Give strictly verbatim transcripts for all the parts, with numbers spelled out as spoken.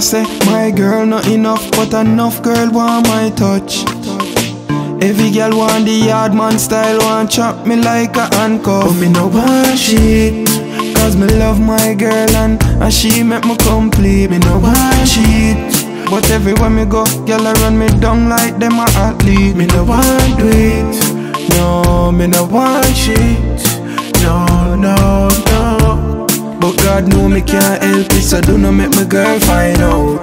I say, my girl not enough, but enough girl want my touch. Every girl want the yard man style, want chop me like a handcuff. But me no want shit, cause me love my girl and, and she make me complete. Me no want shit, but everywhere me go, girl I run me down like them a athlete. Me no want do it, no, me no want shit, no, no, no. But God know me can't help it, so do not make my girl find out.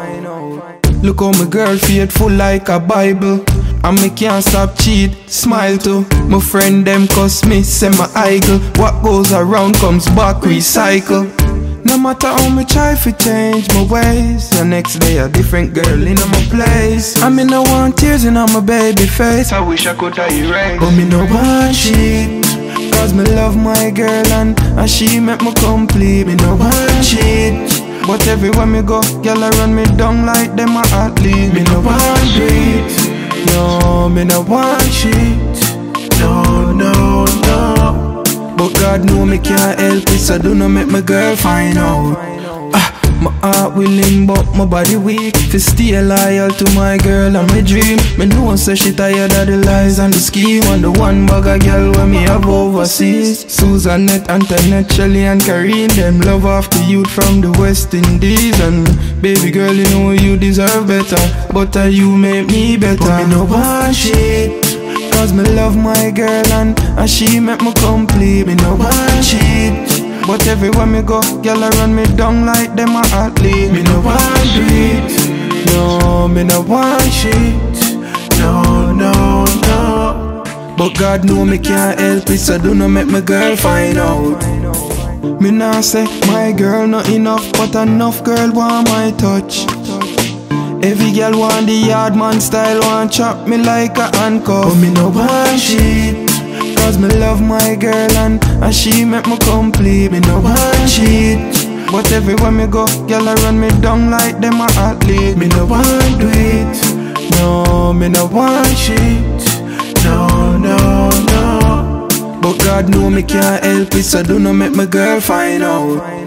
Look how my girl faithful like a Bible, and me can't stop cheat, smile too. My friend them cuss me, say my idol. What goes around comes back, recycle. No matter how me try to change my ways, the next day a different girl in my place. I me no want tears in my baby face, I wish I could erase. But me no want shit, cause me love my girl and, and she make me complete. Me no want shit, but everywhere me go, girl I run me down like them a athlete. Me no want shit, no, me no want shit, no, no, no. But God know me can't help it, so do not make my girl find out. Ah, my heart willing but my body weak, to stay loyal to my girl and my dream. Me know say she tired of the lies and the scheme, and the one bag of girl when me have overseas. Suzanette, Antoinette, Shelly and Karine, them love off the youth from the West Indies. And baby girl, you know you deserve better, but uh, you make me better. But me no want shit, cause me love my girl and, and she make me complete. Me no want cheat, but everywhere me go, girl I run me down like them a athlete. Me no want cheat, no, me no want cheat, no, no, no. But God know me can't help it, so do not make my girl find out. Me nah say, my girl not enough, but enough girl want my touch. Every girl want the yard man style, want chop me like a handcuff. But me no want shit, cause me love my girl and, and she make me complete. Me no want shit, but everywhere me go, girl I run me down like them a athlete. Me no want do it, no, me no want shit, no, no, no. But God know me can't help it, so do not make my girl find out.